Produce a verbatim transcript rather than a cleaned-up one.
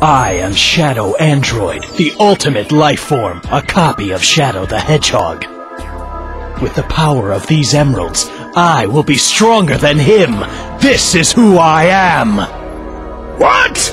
I am Shadow Android, the ultimate life form, a copy of Shadow the Hedgehog. With the power of these emeralds, I will be stronger than him. This is who I am. What?